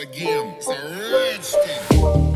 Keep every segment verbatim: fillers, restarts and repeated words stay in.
again. It's a Redskin.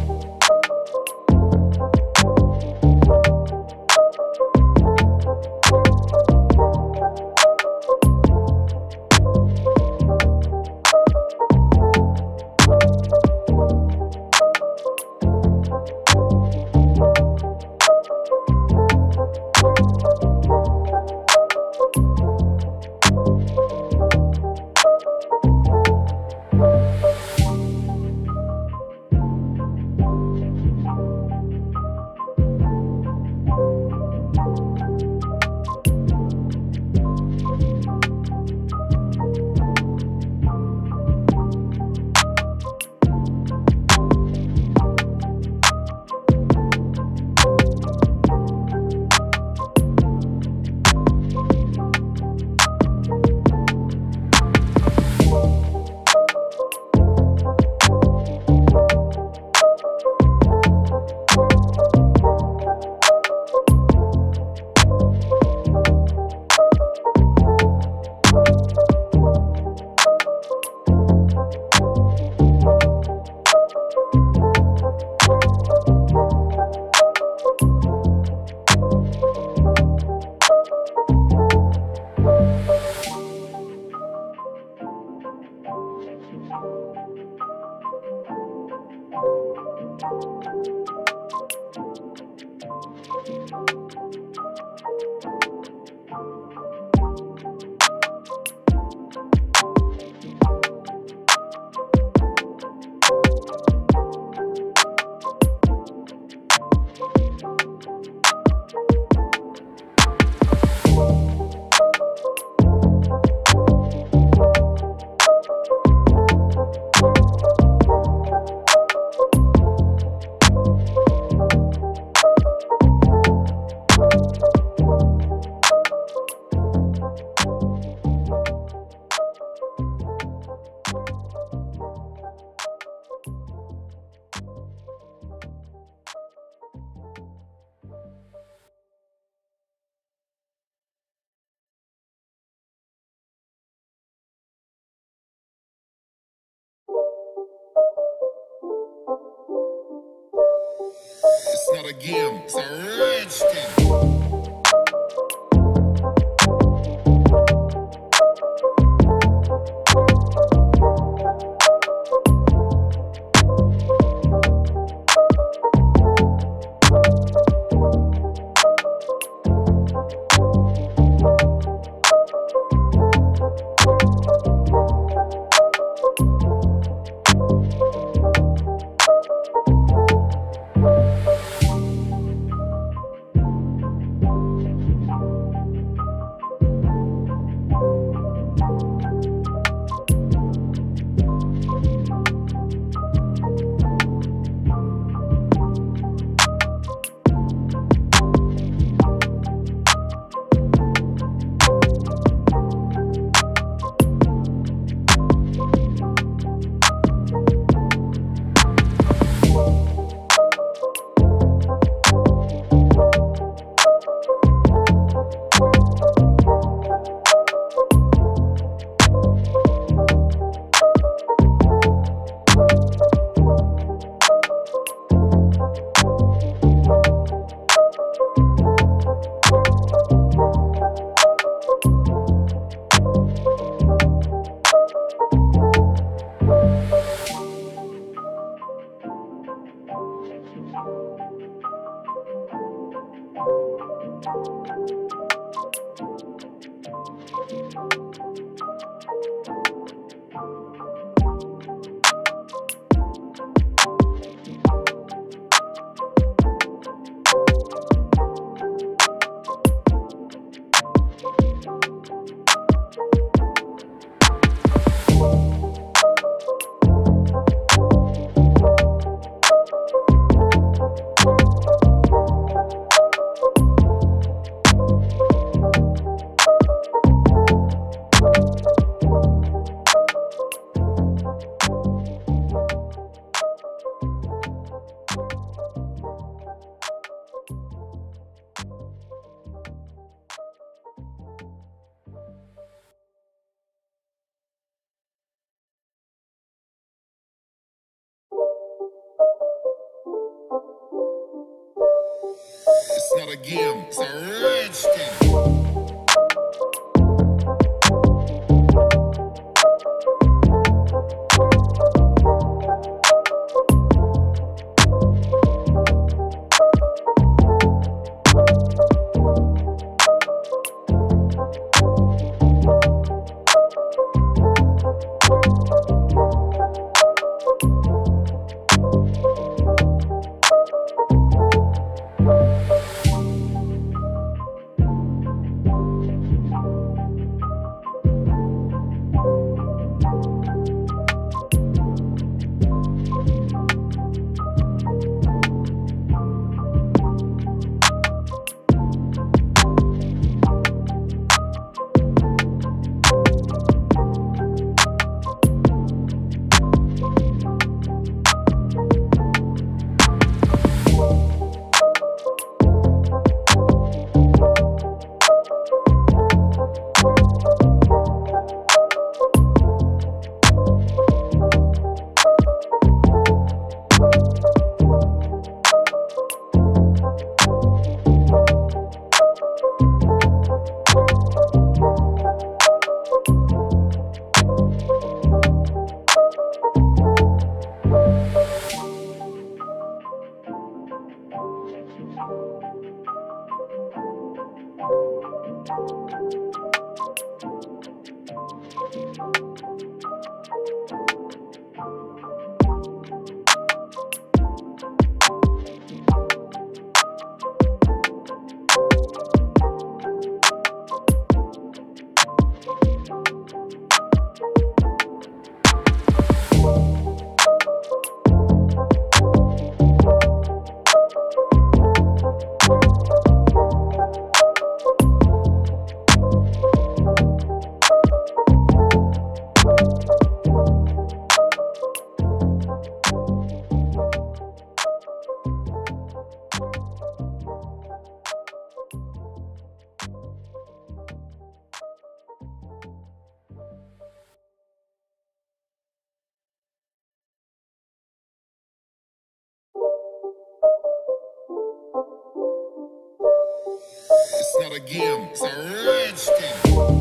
It's not a game, it's a Redskin. out again. It's a rich thing. It's not a game, it's a rich thing.